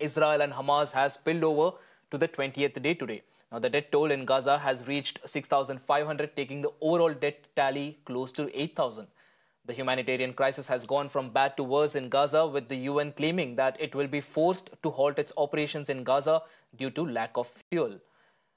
Israel and Hamas has spilled over to the 20th day today. Now, the death toll in Gaza has reached 6,500, taking the overall death tally close to 8,000. The humanitarian crisis has gone from bad to worse in Gaza, with the UN claiming that it will be forced to halt its operations in Gaza due to lack of fuel.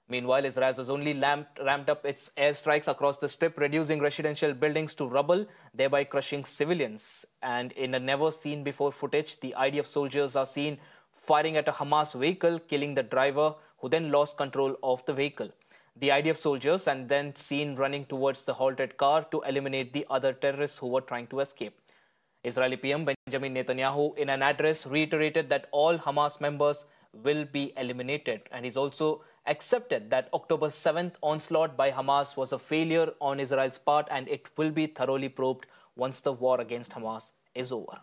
Meanwhile, Israel has only ramped up its airstrikes across the strip, reducing residential buildings to rubble, thereby crushing civilians. And in a never-seen-before footage, the IDF soldiers are seen firing at a Hamas vehicle, killing the driver, who then lost control of the vehicle. The IDF soldiers and then seen running towards the halted car to eliminate the other terrorists who were trying to escape. Israeli PM Benjamin Netanyahu, in an address, reiterated that all Hamas members will be eliminated. And he's also accepted that October 7th onslaught by Hamas was a failure on Israel's part, and it will be thoroughly probed once the war against Hamas is over.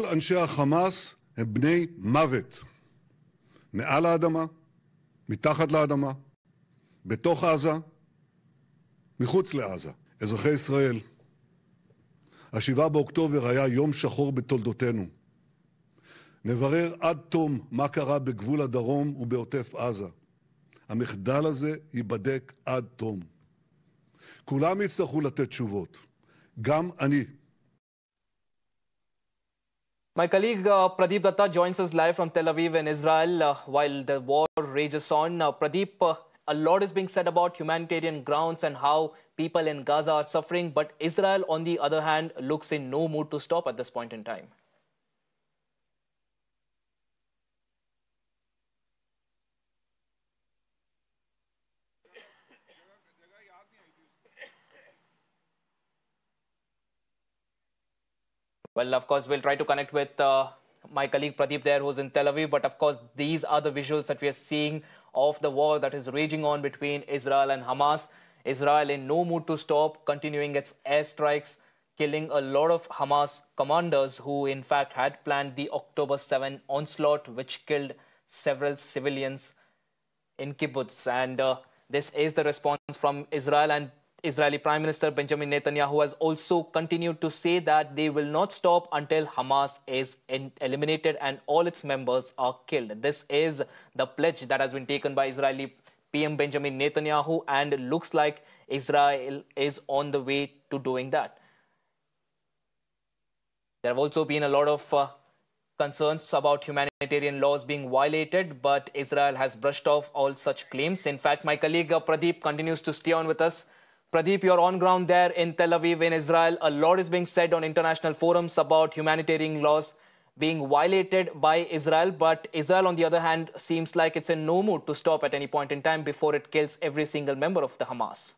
Hamas הם בני מוות, מעל האדמה, מתחת לאדמה, בתוך עזה, מחוץ לעזה. אזרחי ישראל, השבעה באוקטובר היה יום שחור בתולדותינו. נברר עד תום מה קרה בגבול הדרום ובעוטף עזה. המחדל הזה ייבדק עד תום. כולם יצטרכו לתת תשובות, גם אני. My colleague Pradeep Datta joins us live from Tel Aviv in Israel while the war rages on. Pradeep, a lot is being said about humanitarian grounds and how people in Gaza are suffering, but Israel, on the other hand, looks in no mood to stop at this point in time. Well, of course, we'll try to connect with my colleague Pradeep there, who's in Tel Aviv. But of course, these are the visuals that we are seeing of the war that is raging on between Israel and Hamas. Israel in no mood to stop, continuing its airstrikes, killing a lot of Hamas commanders who, in fact, had planned the October 7 onslaught, which killed several civilians in kibbutz. And this is the response from Israel, and Israeli Prime Minister Benjamin Netanyahu has also continued to say that they will not stop until Hamas is eliminated and all its members are killed. This is the pledge that has been taken by Israeli PM Benjamin Netanyahu, and it looks like Israel is on the way to doing that. There have also been a lot of concerns about humanitarian laws being violated, but Israel has brushed off all such claims. In fact, my colleague Pradeep continues to stay on with us. Pradeep, you're on ground there in Tel Aviv in Israel. A lot is being said on international forums about humanitarian laws being violated by Israel. But Israel, on the other hand, seems like it's in no mood to stop at any point in time before it kills every single member of the Hamas.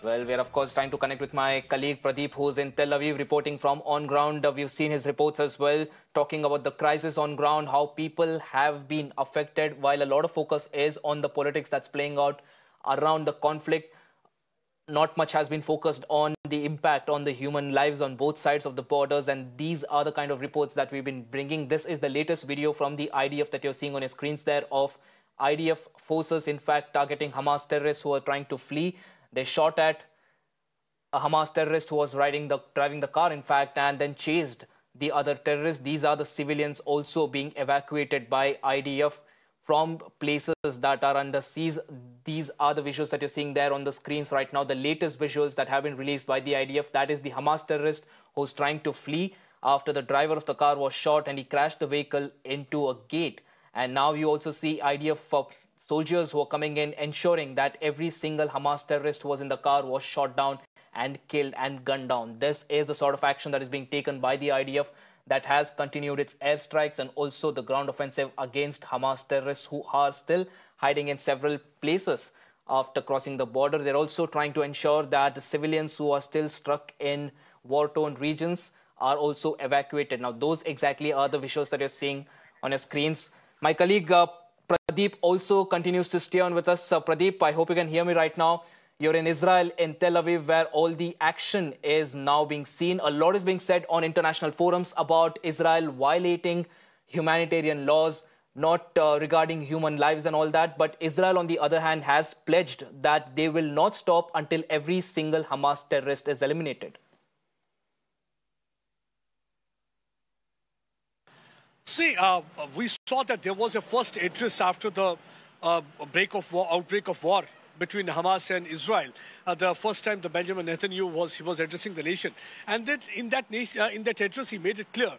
Well, we are, of course, trying to connect with my colleague Pradeep, who's in Tel Aviv, reporting from on ground. We've seen his reports as well, talking about the crisis on ground, how people have been affected, while a lot of focus is on the politics that's playing out around the conflict. Not much has been focused on the impact on the human lives on both sides of the borders, and these are the kind of reports that we've been bringing. This is the latest video from the IDF that you're seeing on your screens there of IDF forces, in fact, targeting Hamas terrorists who are trying to flee. They shot at a Hamas terrorist who was driving the car, in fact, and then chased the other terrorists. These are the civilians also being evacuated by IDF from places that are under siege. These are the visuals that you're seeing there on the screens right now, the latest visuals that have been released by the IDF. That is the Hamas terrorist who's trying to flee after the driver of the car was shot and he crashed the vehicle into a gate. And now you also see IDF soldiers who are coming in, ensuring that every single Hamas terrorist who was in the car was shot down and killed and gunned down. This is the sort of action that is being taken by the IDF, that has continued its airstrikes and also the ground offensive against Hamas terrorists who are still hiding in several places after crossing the border. They're also trying to ensure that the civilians who are still stuck in war-torn regions are also evacuated. Now, those exactly are the visuals that you're seeing on your screens. My colleague Pradeep also continues to stay on with us. Pradeep, I hope you can hear me right now. You're in Israel, in Tel Aviv, where all the action is now being seen. A lot is being said on international forums about Israel violating humanitarian laws, not regarding human lives and all that. But Israel, on the other hand, has pledged that they will not stop until every single Hamas terrorist is eliminated. See, we saw that there was a first interest after the outbreak of war between Hamas and Israel. The first time the Benjamin Netanyahu was addressing the nation, and then in that address he made it clear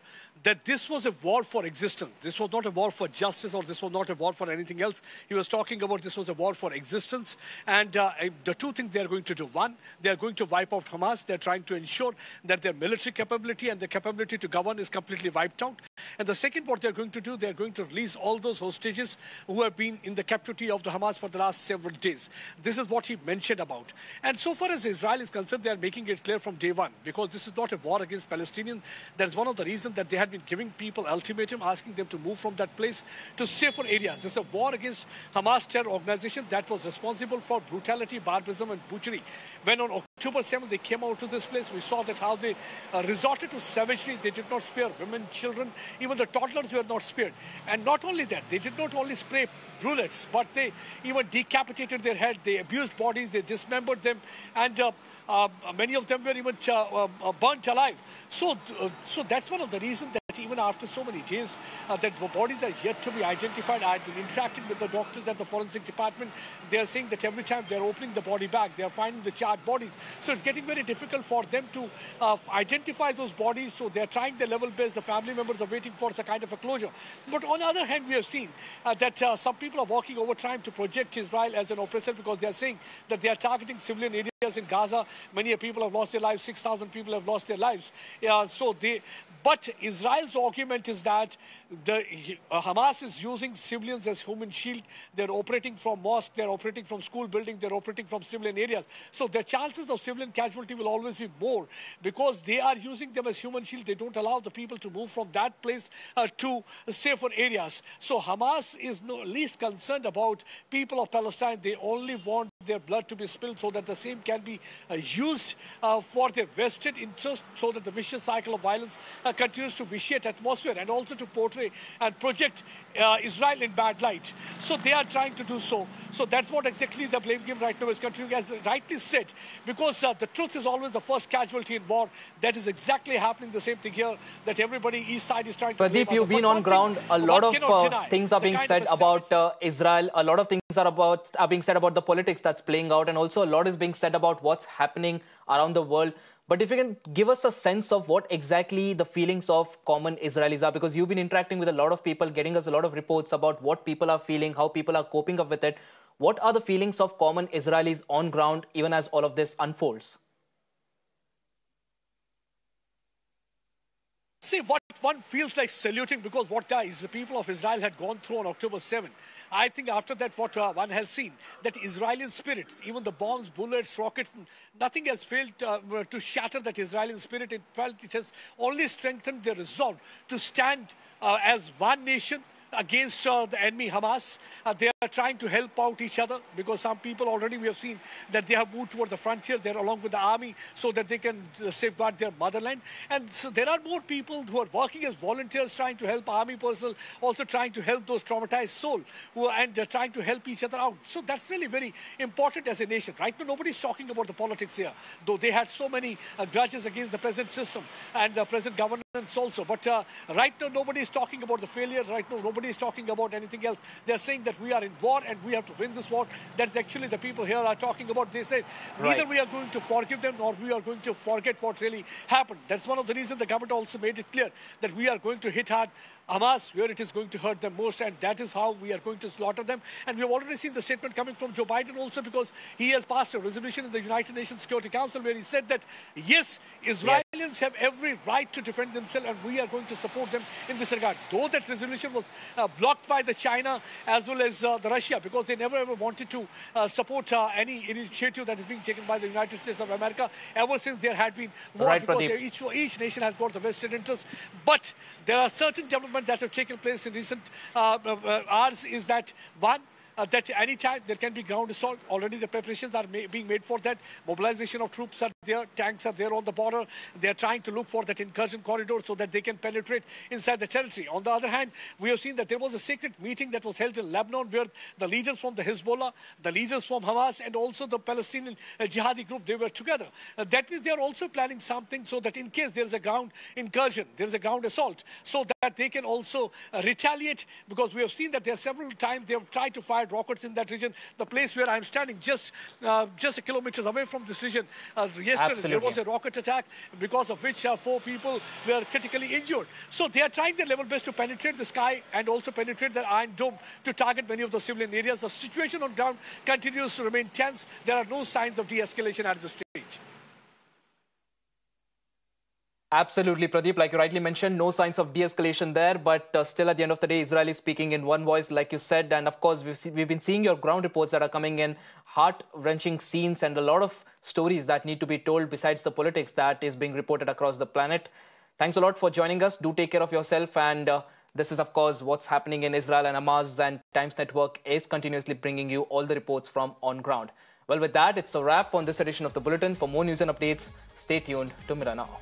that this was a war for existence. This was not a war for justice, or this was not a war for anything else. He was talking about this was a war for existence, and the two things they are going to do. One, they are going to wipe out Hamas. They're trying to ensure that their military capability and their capability to govern is completely wiped out. And the second, what they're going to do, they're going to release all those hostages who have been in the captivity of the Hamas for the last several days. This is what he mentioned about. And so far as Israel is concerned, they are making it clear from day one, because this is not a war against Palestinians. That's one of the reasons that they had been giving people ultimatum, asking them to move from that place to safer areas. It's a war against Hamas terror organization that was responsible for brutality, barbarism, and butchery. When on October 7th they came out to this place, we saw that how they resorted to savagery. They did not spare women, children, even the toddlers were not spared. And not only that, they did not only spray bullets, but they even decapitated their head. They abused bodies, they dismembered them, and many of them were even burnt alive. So that's one of the reasons that even after so many days, that bodies are yet to be identified. I have been interacting with the doctors at the forensic department. They are saying that every time they are opening the body bag, they are finding the charred bodies. So it's getting very difficult for them to identify those bodies. So they are trying their level best. The family members are waiting for some kind of a closure. But on the other hand, we have seen that some people are walking over time to project Israel as an oppressor, because they are saying that they are targeting civilian areas in Gaza. Many people have lost their lives. 6,000 people have lost their lives. But Israel's argument is that the Hamas is using civilians as human shield. They're operating from mosques, they're operating from school buildings, they're operating from civilian areas. So the chances of civilian casualty will always be more, because they are using them as human shield. They don't allow the people to move from that place to safer areas. So Hamas is no least concerned about people of Palestine. They only want their blood to be spilled so that the same can be used for their vested interest, so that the vicious cycle of violence continues to vitiate atmosphere, and also to portray and project Israel in bad light. So they are trying to do so. So that's what exactly the blame game right now is continuing, as rightly said, because the truth is always the first casualty in war. That is exactly happening, the same thing here, that everybody, each side is trying to... Pradeep, you've been on ground. A lot of things are being said about Israel. A lot of things are being said about the politics that's playing out, and also a lot is being said about what's happening around the world. But if you can give us a sense of what exactly the feelings of common Israelis are, because you've been interacting with a lot of people, getting us a lot of reports about what people are feeling, how people are coping up with it. What are the feelings of common Israelis on ground, even as all of this unfolds? See, what one feels like saluting, because what the people of Israel had gone through on October 7th. I think after that, what one has seen, that Israeli spirit, even the bombs, bullets, rockets, nothing has failed to shatter that Israeli spirit. In fact, it has only strengthened their resolve to stand as one nation against the enemy Hamas. They are trying to help out each other, because some people already we have seen that they have moved toward the frontier. They're along with the army so that they can safeguard their motherland. And so there are more people who are working as volunteers, trying to help army personnel, also trying to help those traumatized souls, and trying to help each other out. So that's really very important as a nation. Right now, nobody's talking about the politics here, though they had so many grudges against the present system and the present governance also. But right now, nobody's talking about the failure. Right now, nobody is talking about anything else. They're saying that we are in war and we have to win this war. That's actually the people here are talking about. They say neither we are going to forgive them nor we are going to forget what really happened. That's one of the reasons the government also made it clear that we are going to hit hard Hamas where it is going to hurt them most, and that is how we are going to slaughter them. And we have already seen the statement coming from Joe Biden also, because he has passed a resolution in the United Nations Security Council where he said that yes, Israelis have every right to defend themselves and we are going to support them in this regard. Though that resolution was blocked by the China as well as the Russia, because they never ever wanted to support any initiative that is being taken by the United States of America ever since there had been war, because each nation has got the vested interest. But there are certain developments that have taken place in recent hours is that one, that any time there can be ground assault. Already the preparations are being made for that. Mobilization of troops are there. Tanks are there on the border. They are trying to look for that incursion corridor so that they can penetrate inside the territory. On the other hand, we have seen that there was a secret meeting that was held in Lebanon where the leaders from the Hezbollah, the leaders from Hamas, and also the Palestinian jihadi group, they were together. That means they are also planning something so that in case there is a ground incursion, there is a ground assault, so that they can also retaliate, because we have seen that there are several times they have tried to fire rockets in that region. The place where I'm standing, just kilometers away from this region, yesterday there was a rocket attack because of which 4 people were critically injured. So they are trying their level best to penetrate the sky and also penetrate their Iron Dome to target many of the civilian areas. The situation on ground continues to remain tense. There are no signs of de-escalation at this stage. Absolutely, Pradeep. Like you rightly mentioned, no signs of de-escalation there. But still, at the end of the day, Israel is speaking in one voice, like you said. And of course, we've been seeing your ground reports that are coming in, heart-wrenching scenes and a lot of stories that need to be told besides the politics that is being reported across the planet. Thanks a lot for joining us. Do take care of yourself. And this is, of course, what's happening in Israel and Hamas. And Times Network is continuously bringing you all the reports from on ground. Well, with that, it's a wrap on this edition of The Bulletin. For more news and updates, stay tuned to Mirror Now.